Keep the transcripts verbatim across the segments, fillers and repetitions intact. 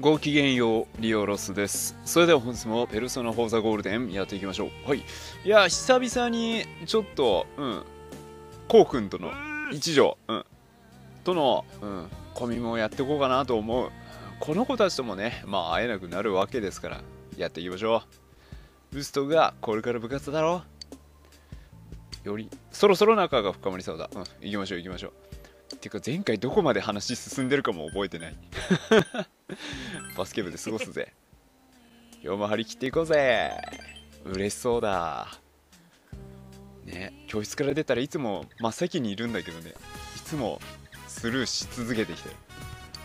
ごきげんよう、リオロスです。それでは本日もペルソナフォーザゴールデンやっていきましょう。はい。いや、久々にちょっと、うん、コウ君との一条、うん、との、うん、コミもやっていこうかなと思う。この子たちともね、まあ会えなくなるわけですから、やっていきましょう。ウストがこれから部活だろ。より、そろそろ仲が深まりそうだ。うん、行きましょう行きましょう。てか前回どこまで話進んでるかも覚えてない。バスケ部で過ごすぜ。今日も張り切っていこうぜ。嬉しそうだね。教室から出たらいつも真っ先にいるんだけどね、いつもスルーし続けてきたよ。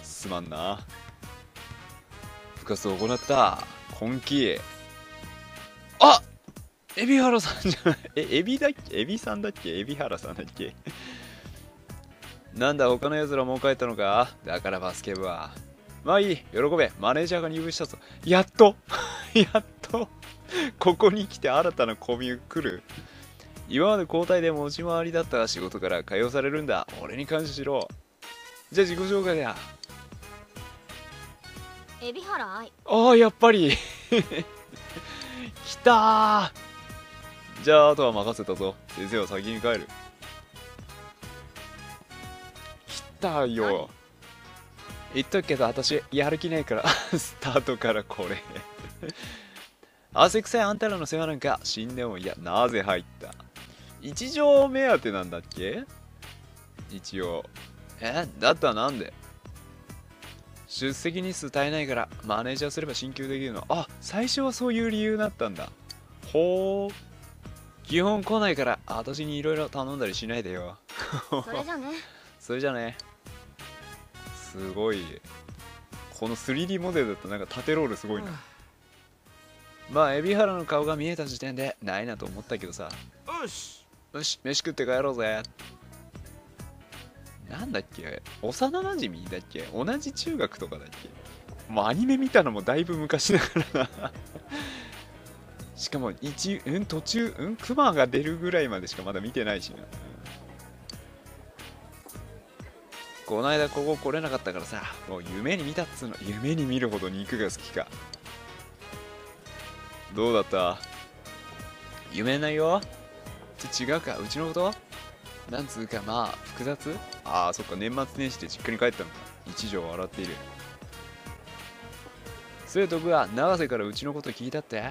すまんな。部活を行った。今季あっ、海老原さんじゃない、え海老だっけ、海老さんだっけ、海老原さんだっけ。なんだ、他のやつらもう帰ったのか。だからバスケ部はまあいい、喜べ、マネージャーが入部したぞ。やっとやっとここに来て新たなコミュ来る。今まで交代で持ち回りだった仕事から解放されるんだ。俺に感謝しろ。じゃあ自己紹介だ。海老原愛。ああ、やっぱり来たー。じゃああとは任せたぞ。先生は先に帰る。来たよ。言っとくけど私やる気ないからスタートからこれ汗臭いあんたらの世話なんか死んでもいや。なぜ入った。一条目当てなんだっけ。一応えだったらなんで。出席日数足りないからマネージャーすれば進級できるの。あ、最初はそういう理由だったんだ。ほう。基本来ないから私にいろいろ頼んだりしないでよ。それじゃねそれじゃね。すごいこの スリーディー モデルだとなんか縦ロールすごいな、うん、まあ海老原の顔が見えた時点でないなと思ったけどさ。よしよし飯食って帰ろうぜ。なんだっけ、幼なじみだっけ、同じ中学とかだっけ。もうアニメ見たのもだいぶ昔だからなしかも一、うん、途中、うん、クマが出るぐらいまでしかまだ見てないしな。この間ここ来れなかったからさ、もう夢に見たっつうの。夢に見るほど肉が好きか。どうだった、夢ないよって違うか。うちのことなんつうかまあ複雑。ああそっか、年末年始で実家に帰ったのか。一条笑っている。生徒が永瀬からうちのこと聞いたって。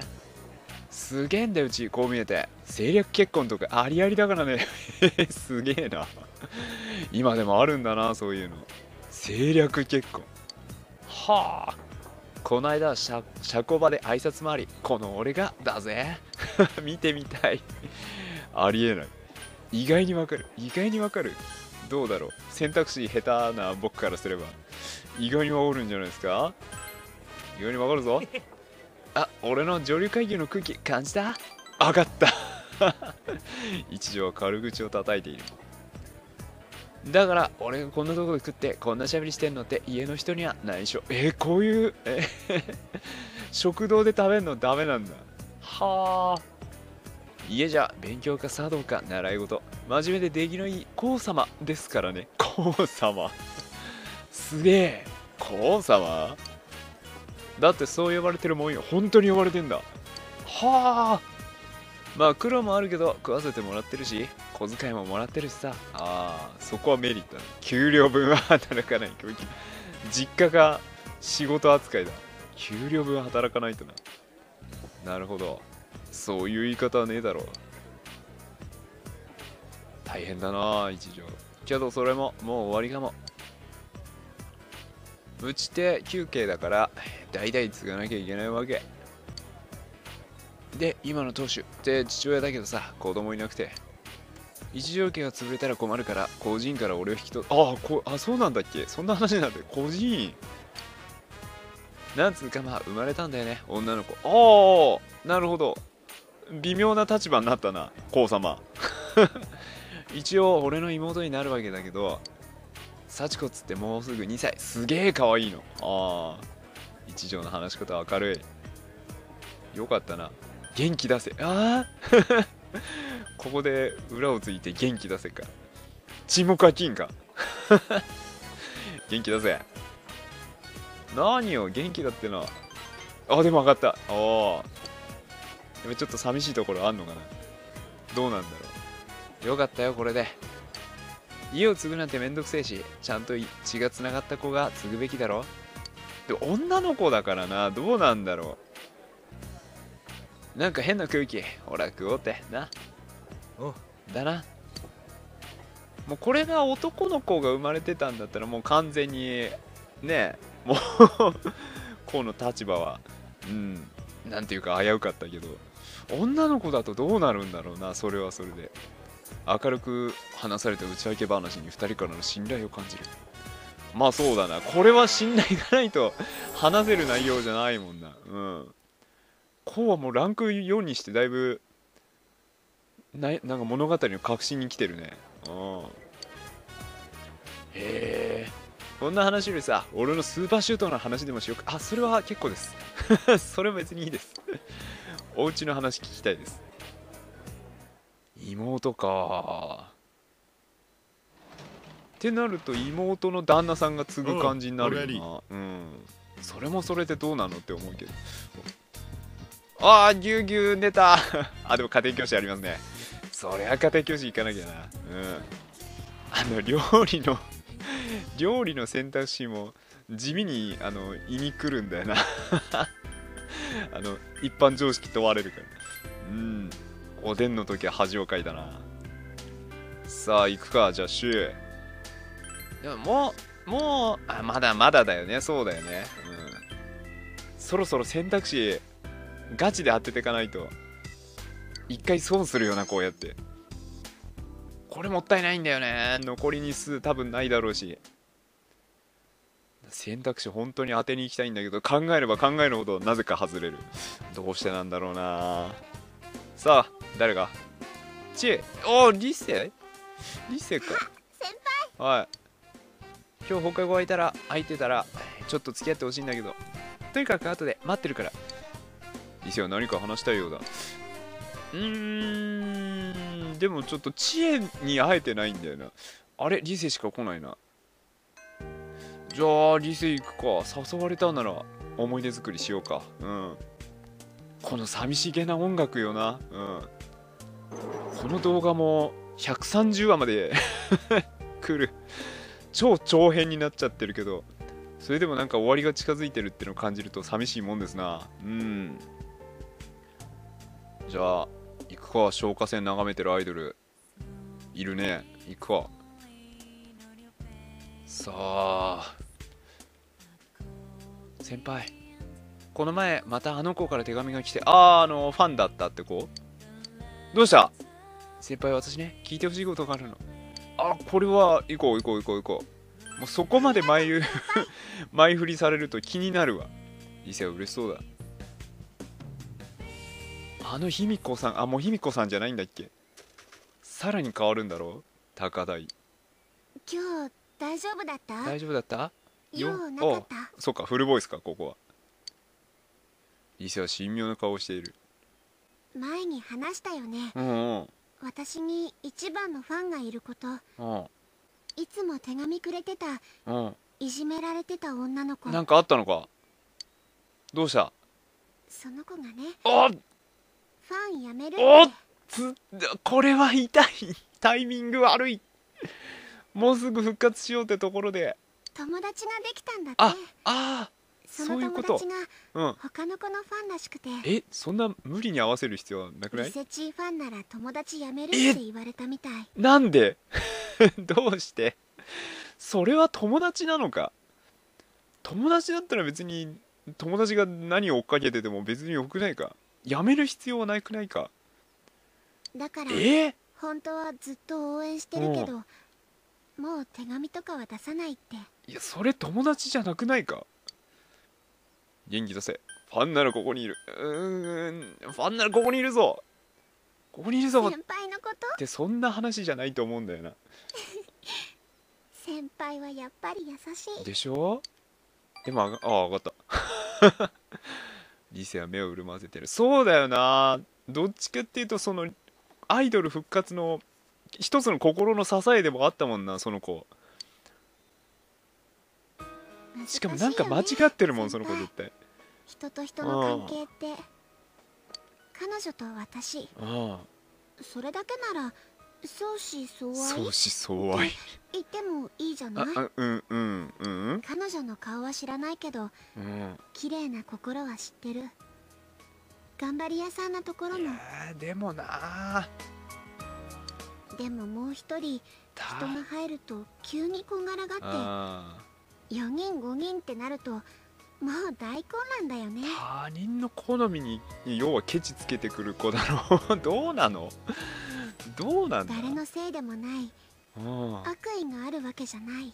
すげえんだよ、うちこう見えて政略結婚とかありありだからねすげえな今でもあるんだな、そういうの。政略結婚。はあ。この間社交場で挨拶回り、この俺がだぜ見てみたいありえない。意外にわかる、意外にわかる。どうだろう、選択肢下手な僕からすれば意外にわかるんじゃないですか。意外にわかるぞあ、俺の上流階級の空気感じた。上がった一条は軽口を叩いている。だから俺がこんなとこで食ってこんなしゃべりしてんのって家の人には内緒。えー、こういうえ食堂で食べるのダメなんだ。はあ。家じゃ勉強か茶道か習い事、真面目で出来のいいコウ様ですからね。コウ様すげえ。コウ様だってそう呼ばれてるもんよ。本当に呼ばれてんだ。はあ。まあ苦労もあるけど食わせてもらってるし小遣いももらってるしさ。あーそこはメリットだ。給料分は働かない。実家が仕事扱いだ。給料分は働かないとな。なるほど、そういう言い方はねえだろう。大変だな一条。けどそれももう終わりかも。うちって休憩だから代々継がなきゃいけないわけで、今の当主って父親だけどさ、子供いなくて一条家が潰れたら困るから個人から俺を引き取っ、あこあそうなんだっけ、そんな話なんだよ。個人なんつうかまあ生まれたんだよね、女の子。ああなるほど、微妙な立場になったなこう様一応俺の妹になるわけだけど、幸子っつってもうすぐにさい。すげえかわいいの。ああ一条の話し方明るい。よかったな。元気出せ。ああここで裏をついて元気出せか。沈黙は金か元気出せ。何よ、元気だってな。あ、でも上がった。おお、ちょっと寂しいところあんのかな。どうなんだろう。よかったよ、これで。家を継ぐなんてめんどくせえし、ちゃんと血がつながった子が継ぐべきだろ。で、女の子だからな、どうなんだろう。なんか変な空気、ほら食おうってな。おだな。もうこれが男の子が生まれてたんだったら、もう完全にね、もうこの立場はうんなんていうか危うかったけど、女の子だとどうなるんだろうな。それはそれで明るく話された打ち明け話にふたりからの信頼を感じる。まあそうだな、これは信頼がないと話せる内容じゃないもんな。うん、こうはもうランクよんにしてだいぶ な, なんか物語の核心に来てるね。うん、へえ、こんな話よりさ、俺のスーパーシュートの話でもしようか。あ、それは結構ですそれは別にいいですお家の話聞きたいです。妹かってなると、妹の旦那さんが継ぐ感じになるよな。うん、それもそれでどうなのって思うけど。ああ、ぎゅうぎゅう寝たあ、でも家庭教師ありますね。そりゃ家庭教師行かなきゃな。うん、あの料理の料理の選択肢も地味にあの胃にくるんだよなあの一般常識問われるから。うん、おでんの時は恥をかいたな。さあ行くか。じゃあシュー。でももうもうあまだまだだよね。そうだよね。うん、そろそろ選択肢ガチで当てていかないと一回損するよな。こうやってこれもったいないんだよね。残り日数多分ないだろうし、選択肢本当に当てに行きたいんだけど、考えれば考えるほどなぜか外れる。どうしてなんだろうな。さあ誰がちえ。おお、リセリセか先輩。はい、今日放課後空いたら空いてたらちょっと付き合ってほしいんだけど、とにかく後で待ってるから。リセは何か話したいようだ。うーん、でもちょっと知恵に会えてないんだよな。あれ、リセしか来ないな。じゃあリセ行くか。誘われたなら思い出作りしようか。うん、この寂しげな音楽よな。うん、この動画もひゃくさんじゅうわまで来る超長編になっちゃってるけど、それでもなんか終わりが近づいてるってのを感じると寂しいもんですな。うん、じゃあ行くか。消火栓眺めてるアイドルいるね。行くか。さあ先輩、この前またあの子から手紙が来て、あーあのファンだったって子。どうした。先輩、私ね、聞いてほしいことがあるの。あ、これは行こう行こう行こう行こう。もうそこまで前ゆ前振りされると気になるわ。伊勢は嬉しそうだ。あの卑弥呼さん、あ、もう卑弥呼さんじゃないんだっけ。さらに変わるんだろう、高台。今日大丈夫だった。大丈夫だったよ。おう、そうか、フルボイスか。ここはリセは神妙な顔をしている。前に話したよね。うん、うん、私に一番のファンがいること。うん、いつも手紙くれてた。うん、いじめられてた女の子。なんかあったのか。どうした。その子がね、あっファンやめる。おっつ、これは痛い。タイミング悪い。もうすぐ復活しようってところで友達ができたんだって。ああ、その友達が他の子のファンらしくて、うん、え、そんな無理に合わせる必要はなくない。リセチーファンなら友達やめるって言われたみたい。なんでどうして。それは友達なのか。友達だったら別に友達が何を追っかけてても別によくないか。やめる必要はないくないか。だから、えー、本当はずっと応援してるけど、うん、もう手紙とかは出さないって。いや、それ友達じゃなくないか。元気出せ、ファンならここにいる。うーん、ファンならここにいるぞ、ここにいるぞ。先輩のことってそんな話じゃないと思うんだよな先輩はやっぱり優しいでしょ。でも、ああ、分かったリセは目を潤ませてる。そうだよな。どっちかっていうとそのアイドル復活の一つの心の支えでもあったもんな、その子。しかもなんか間違ってるもんその子絶対。人と人の関係って彼女と私、それだけなら相思相愛って言ってもいいじゃない。うんうんうん。彼女の顔は知らないけど綺麗な心は知ってる。頑張り屋さんなところも。でもな、でももう一人人が入ると急にこんがらがってよにんごにんってなるともう大混乱だよね。他人の好みに要はケチつけてくる子だろう。どうなのどうなんだ。誰のせいでもない悪意があるわけじゃない。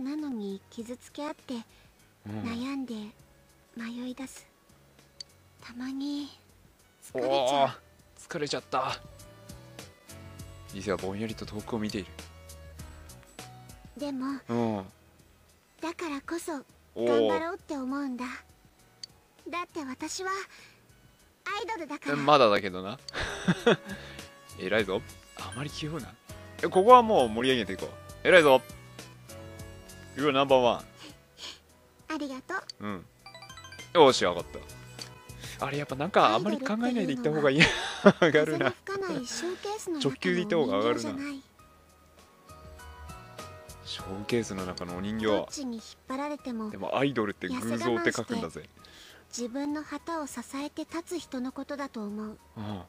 なのに傷つけ合って悩んで迷い出す。たまに疲れちゃう。疲れちゃった。リセはぼんやりと遠くを見ている。でも、うん、だからこそ頑張ろうって思うんだ。だって私はアイドルだから。まだだけどな。偉いぞ。あまり気負うな。ここはもう盛り上げていこう。偉いぞ。You are number one。ありがとう。うん。よし、上がった。あれやっぱなんかあんまり考えないで行った方がいい。上がるな。直球で行った方が上がるな。ショーケースの中のお人形。でもアイドルって偶像って書くんだぜ。自分の旗を支えて立つ人のことだと思う。あ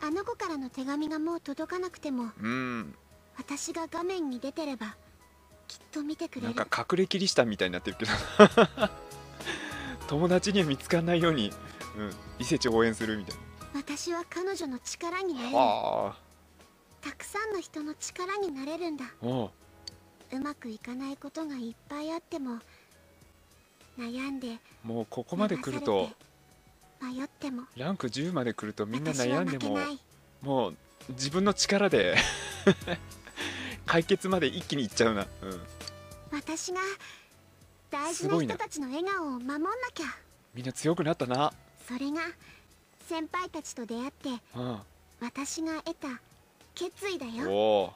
あ、あの子からの手紙がもう届かなくても、うん、私が画面に出てればきっと見てくれる。なんか隠れキリシタンみたいになってるけど。友達には見つからないように、うん、伊勢地応援するみたいな。私は彼女の力になれる。たくさんの人の力になれるんだ。うまくいかないことがいっぱいあっても悩んで、もうここまで来ると迷ってもランクじゅうまで来るとみんな悩んでももう自分の力で解決まで一気にいっちゃうな、うん、私が大事な人たちの笑顔を守んなきゃ。みんな強くなったな。それが先輩たちと出会って、うん、私が得た決意だよ。お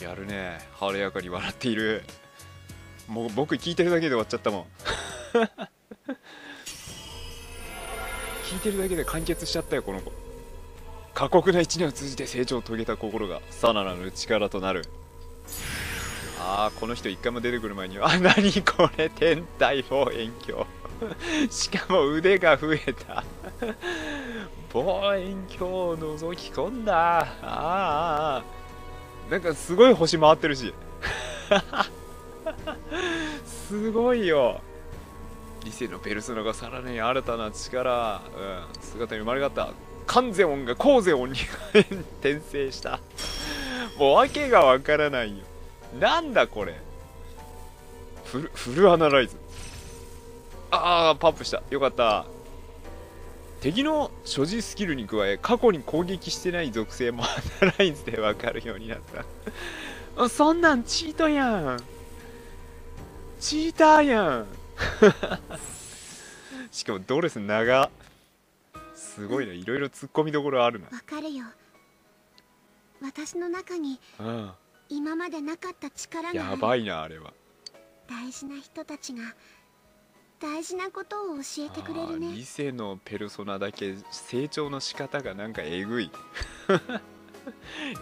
ー、やるね。晴れやかに笑っている。もう僕聞いてるだけで終わっちゃったもん。聞いてるだけで完結しちゃったよこの子。過酷ないちねんを通じて成長を遂げた心がさらなる力となる。ああ、この人一回も出てくる前に、あ、何これ、天体望遠鏡。しかも腕が増えた。望遠鏡を覗き込んだ。あーあー、なんかすごい星回ってるし。すごいよ。理性のペルソナがさらに新たな力、うん、姿に生まれ変わった。完全音が公然音に転生した。もう訳がわからないよ。なんだこれ。フル、フルアナライズ。ああ、パップした。よかった。敵の所持スキルに加え過去に攻撃してない属性もアナライズでわかるようになった。そんなんチートやん、チーターやん。しかもドレス長、すごいな。いろいろ突っ込みどころあるな。わかるよ。私の中に今までなかった力がある。やばいなあれは。大事な人たちが大事なことを教えてくれるね。理性のペルソナだけ成長の仕方がなんかえぐい。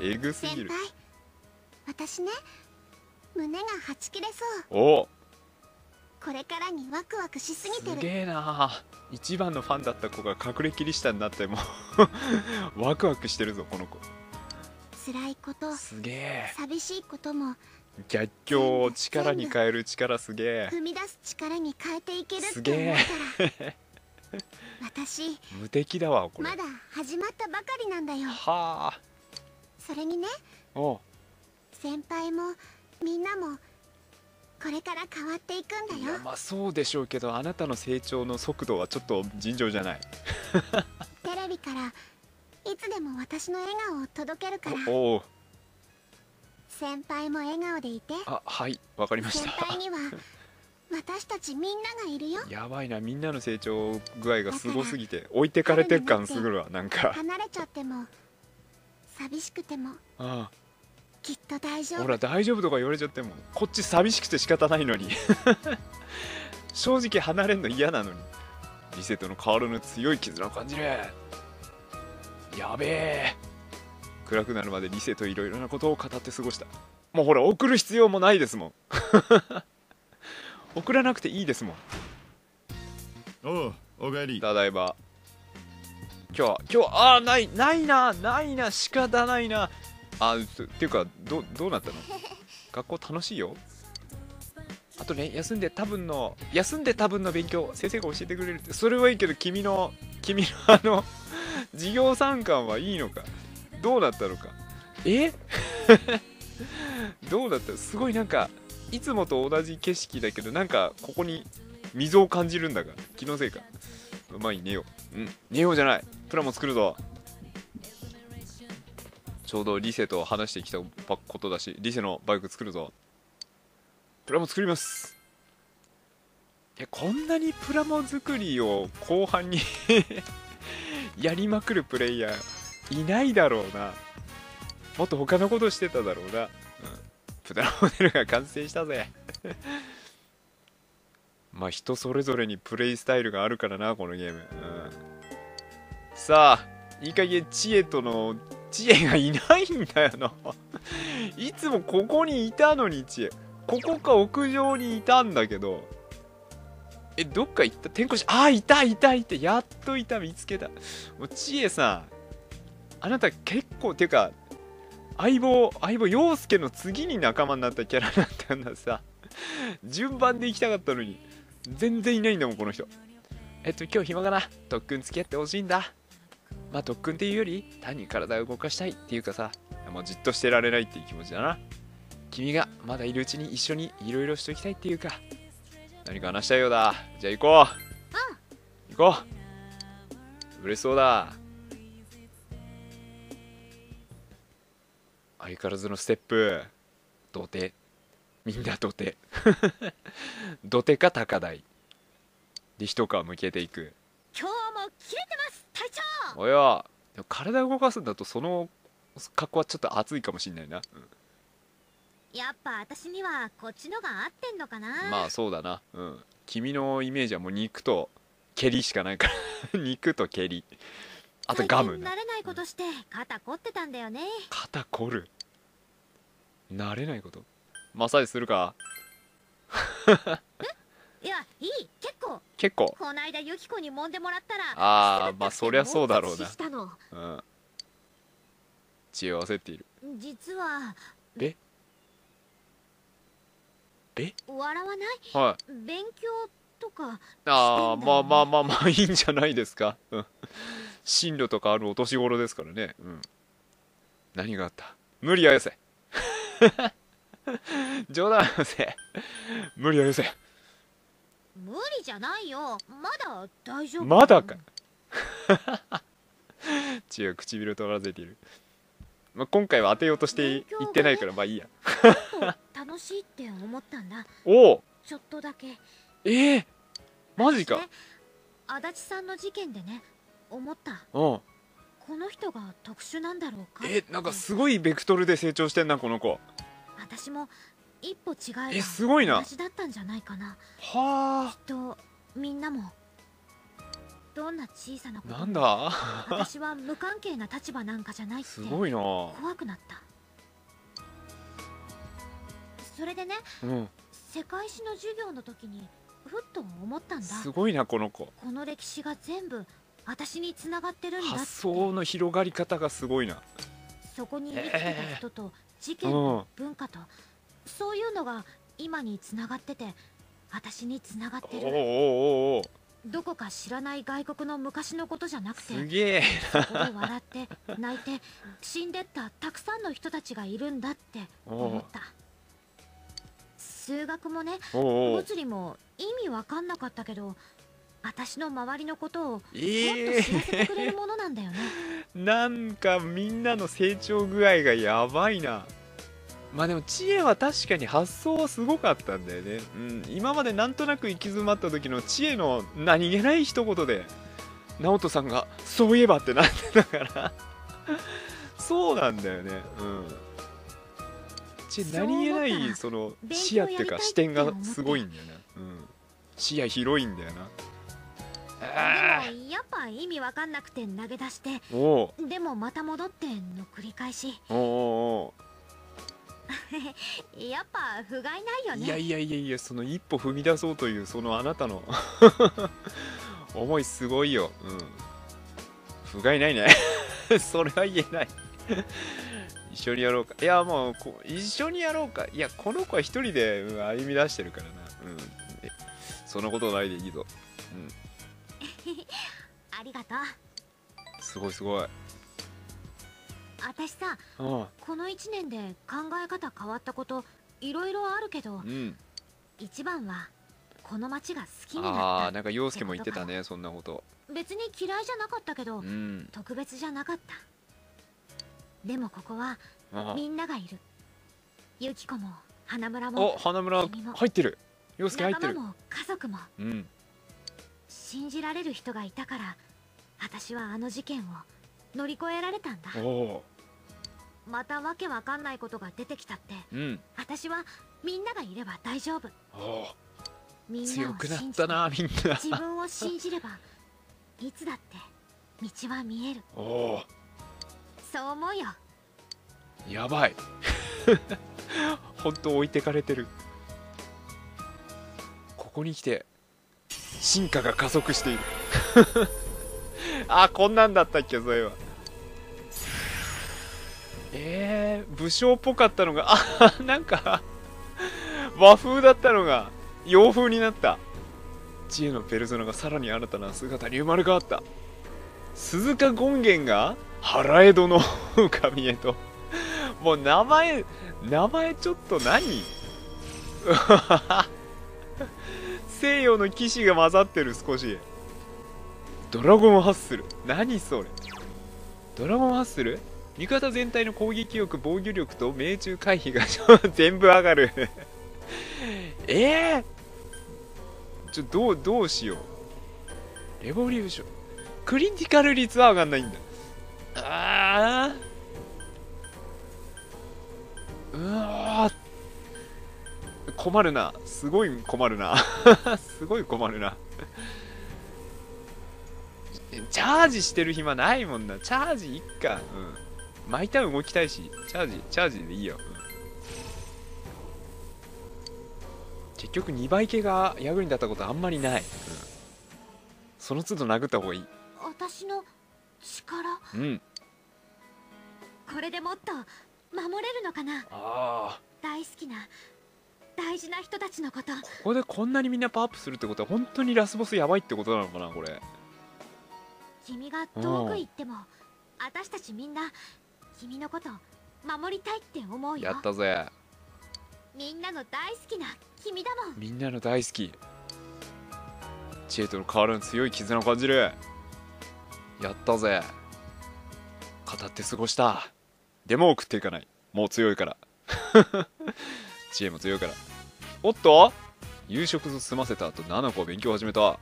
えぐすぎる。先輩、私ね、胸がはち切れそう。お、これからにワクワクしすぎてる。すげえな。一番のファンだった子が隠れキリシタンになってもワクワクしてるぞこの子。辛いこと、すげえ寂しいことも、逆境を力に変える力、すげえ踏み出す力に変えていけるって思ったら私無敵だわこれ。まだ始まったばかりなんだよ。はあ。それにね、お先輩もみんなもこれから変わっていくんだよ。まあそうでしょうけど、あなたの成長の速度はちょっと尋常じゃない。テレビからいつでも私の笑顔を届けるから。おお、先輩も笑顔でいて。あ、はい、わかりました。先輩には私たちみんながいるよ。やばいな、みんなの成長具合がすごすぎて置いてかれてる感すぐるわ。なんか離れちゃっても寂しくても、ああ、きっと大丈夫。ほら大丈夫とか言われちゃってもこっち寂しくて仕方ないのに正直離れんの嫌なのに。リセットの変わらぬ強い絆を感じる。やべえ。暗くなるまでリセといろいろなことを語って過ごした。もうほら送る必要もないですもん送らなくていいですもん。おう、おかえり。ただいま。今日は今日はあーないないなないな仕方ないなあ。っていうかどどうなったの学校楽しいよ。あとね、休んで多分の休んで多分の勉強先生が教えてくれるって。それはいいけど君の君のあの授業参観はいいのか、どうなったのか。えどうだった。すごいなんかいつもと同じ景色だけどなんかここに溝を感じるんだが気のせいか。まあいい、寝よう。うん寝ようじゃない、プラモ作るぞ。ちょうどリセと話してきたことだしリセのバイク作るぞ。プラモ作ります。いやこんなにプラモ作りを後半にやりまくるプレイヤーいないだろうな。もっと他のことしてただろうな、うん、プラモデルが完成したぜまあ人それぞれにプレイスタイルがあるからなこのゲーム、うん、さあいい加減知恵との知恵がいないんだよないつもここにいたのに知恵ここか屋上にいたんだけどえどっか行った。転校しああいたいたいたやっといた見つけた。もう知恵さんあなた結構ていうか相棒相棒陽介の次に仲間になったキャラだったんださ順番で行きたかったのに全然いないんだもんこの人。えっと今日暇かな、特訓付き合ってほしいんだ。まあ特訓っていうより単に体を動かしたいっていうかさ、もうじっとしてられないっていう気持ちだな。君がまだいるうちに一緒にいろいろしときたいっていうか何か話したいようだ。じゃあ行こう、うん、行こう。嬉しそうだ。相変わらずのステップ。土手みんな土手土手か高台で一皮むけていく。今日も切れてます隊長。おや体動かすんだとその格好はちょっと熱いかもしんないな、うん、やっぱ私にはこっちのが合ってんのかな。まあそうだな、うん、君のイメージはもう肉と蹴りしかないから肉と蹴りあとガム慣れないことして肩凝ってたんだよね、うん、肩凝る慣れないことマッサージするかいやいい結構結構こないだユキコに揉んでもらったらああまあそりゃそうだろうな、うん、知恵を焦っている。実はええ笑わない、はい、勉強とかああまあまあまあまあいいんじゃないですか進路とかあるお年頃ですからね、うん、何があった無理はよせ冗談よせ無理はよせ無理じゃないよまだ大丈夫まだか違う唇とらせている、まあ、今回は当てようとして言ってないからまあいいや楽しいって思ったんだおおちょっとだけえー、マジか。足立さんの事件でね思った、うんこの人が特殊なんだろうか。えなんかすごいベクトルで成長してんなこの子。私も一歩違えばすごいな私だったんじゃないかな。はあきっとみんなもどんな小さなことなんだ私は無関係な立場なんかじゃないってすごいな怖くなった。それでね、うん、世界史の授業の時にふっと思ったんだ。すごいなこの子。この歴史が全部私に繋がってるんだって。発想の広がり方がすごいな。そこに生きてた人と事件と文化と、えーうんそういうのが今に繋がってて私に繋がってる。おーおーおーどこか知らない外国の昔のことじゃなくてすげえそこで笑って泣いて死んでったたくさんの人たちがいるんだって思った。数学もね物理も意味わかんなかったけど私の周りのことをもっと知らせてくれるものなんだよね、えー、なんかみんなの成長具合がやばいな。まあでも知恵は確かに発想はすごかったんだよね、うん、今までなんとなく行き詰まった時の知恵の何気ない一言で直人さんがそういえばってなってたからそうなんだよね、うん、ち何気ないその視野っていうか視点がすごいんだよね、うん、視野広いんだよな。あーやっぱ意味わかんなくて投げ出して、でもまた戻っての繰り返し。おうおうやっぱ不甲斐ないよね。いやいやいやいや、その一歩踏み出そうというそのあなたの思いすごいよ、うん、不甲斐ないねそれは言えない一緒にやろうか、いやもうこ一緒にやろうか、いやこの子は一人で、うん、歩み出してるからな、うん、そのことないでいいぞ、うん、ありがとう。すごいすごい。私さ、このいちねんで考え方変わったこといろいろあるけど、うん、一番はこの町が好きになった。ああ、なんか陽介も言ってたね、そんなこと。別に嫌いじゃなかったけど、うん、特別じゃなかった。でもここはみんながいる。ユキコも花村も、お、花村入ってる、陽介入ってる、仲間も家族も、うん、信じられる人がいたから、私はあの事件を乗り越えられたんだ。またわけわかんないことが出てきたって、うん、私はみんながいれば大丈夫。みんなを信じて、強くなったな、みんな自分を信じればいつだって道は見える。そう思うよ。やばい本当置いてかれてる。ここに来て進化が加速しているあ、こんなんだったっけ、それは。えー、武将っぽかったのが、あ、なんか和風だったのが洋風になった。知恵のペルソナがさらに新たな姿に生まれ変わった。鈴鹿権現が原江戸の神へと。もう名前名前ちょっと何西洋の騎士が混ざってる。少しドラゴンハッスル、何それ。ドラゴンハッスル、味方全体の攻撃力、防御力と命中回避が全部上がるえー、ちょどうどうしよう。レボリューション、クリティカル率は上がんないんだ。あー、うわー、困るな、すごい困るなすごい困るなチャージしてる暇ないもんな。チャージいっか、うん、毎ターン動きたいし、チャージチャージでいいよ、うん、結局にばい系が役に立ったことあんまりない、うん、その都度殴った方がいい。私の力、うん、これでもっと守れるのかな。あー、大好きな大事な人たちのこと。ここでこんなにみんなパワーアップするってことは本当にラスボスやばいってことなのかな、これ。君が遠く行っても、私たちみんな君のこと守りたいって思うよ。やったぜ。みんなの大好きな君だもん。みんなの大好き。知恵との変わらぬ強い絆を感じる。やったぜ。語って過ごした。でも食っていかない。もう強いから。知恵も強いから。おっと？夕食を済ませた後、七子は勉強を始めた。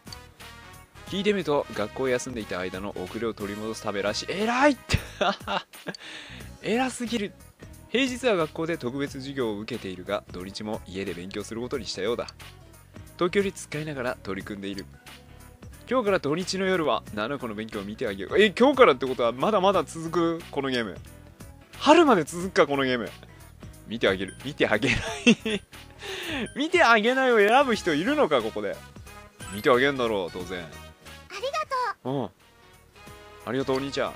聞いてみると、学校を休んでいた間の遅れを取り戻すためらしい。えらいって偉すぎる。平日は学校で特別授業を受けているが、土日も家で勉強することにしたようだ。東京に使いながら取り組んでいる。今日から土日の夜はななこの勉強を見てあげよう。え、今日からってことはまだまだ続く、このゲーム。春まで続くか、このゲーム。見てあげる。見てあげない見てあげないを選ぶ人いるのか、ここで。見てあげんだろう、当然。うん、ありがとうお兄ちゃん。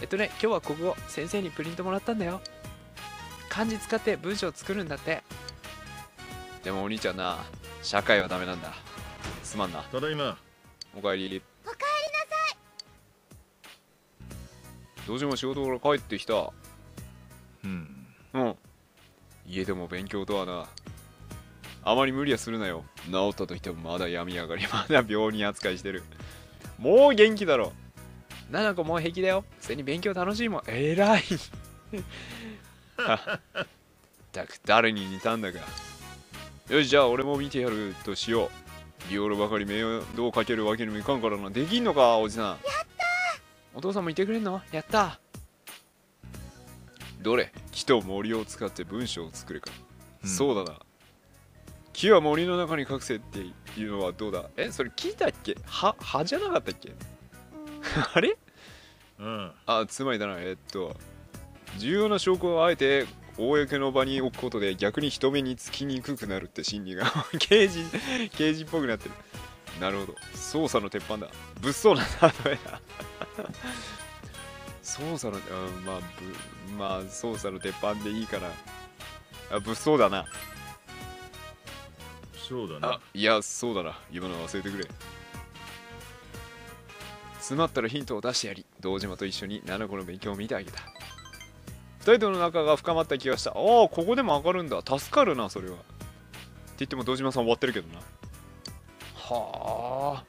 えっとね、今日は国語先生にプリントもらったんだよ。漢字使って文章を作るんだって。でもお兄ちゃんな、社会はダメなんだ。すまんな。ただいま。おかえり。おかえりなさい。どうしても仕事から帰ってきた。うんうん、家でも勉強とはな。あまり無理はするなよ。治ったといってもまだ病み上がり、まだ病人扱いしてる。もう元気だろ。七子もう平気だよ。それに勉強楽しいもん。えらいたく誰に似たんだか。よし、じゃあ俺も見てやるとしよう。ビオロばかり目をどうかけるわけにもいかんからな。できんのか、おじさん。やった。お父さんもいてくれんの。やった。どれ、木と森を使って文章を作るか、うん、そうだな、木は森の中に隠せっていうのはどうだ。え、それ木だっけ、葉、葉じゃなかったっけあれ、うん、あ、つまりだな、えっと重要な証拠をあえて公の場に置くことで逆に人目につきにくくなるって心理が刑事刑事っぽくなってる。なるほど、捜査の鉄板だ。物騒な例えだ捜査の、うん、まあぶまあ捜査の鉄板でいいかな。あ、物騒だな。そうだな、あ、いや、そうだな、今の忘れてくれ。詰まったらヒントを出してやり、堂島と一緒にななこの勉強を見てあげた。二人の仲が深まった気がした。ああ、ここでも上がるんだ、助かるな、それは。って言っても堂島さん終わってるけどな。は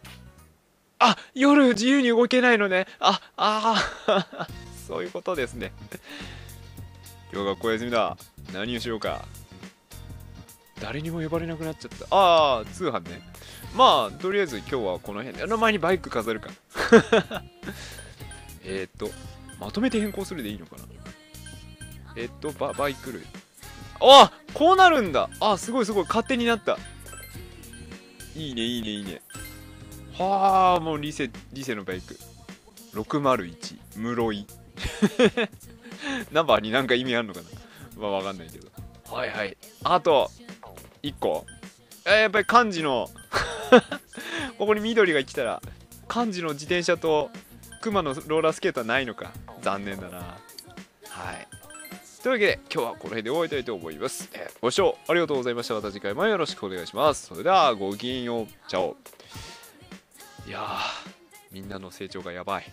あ、あ、夜自由に動けないのね。ああそういうことですね今日学校休みだ、何をしようか。誰にも呼ばれなくなっちゃった。ああ、通販ね。まあとりあえず今日はこの辺で、あの前にバイク飾るかえっとまとめて変更するでいいのかな。えっとバ、バイク類。あ、こうなるんだ。あ、すごいすごい、勝手になった。いいねいいねいいね。はあ、もうリセ、リセのバイク。ろくまるいち、室井。ナンバーになんか意味あるのかな、まあわかんないけど。はいはい。あと、いっこ。え、やっぱり漢字の、ここに緑が来たら、漢字の自転車と熊のローラースケートはないのか。残念だな。はい。というわけで今日はこの辺で終わりたいと思います、えー、ご視聴ありがとうございました。また次回もよろしくお願いします。それではごきげんよう、チャオ。いやー、みんなの成長がやばい。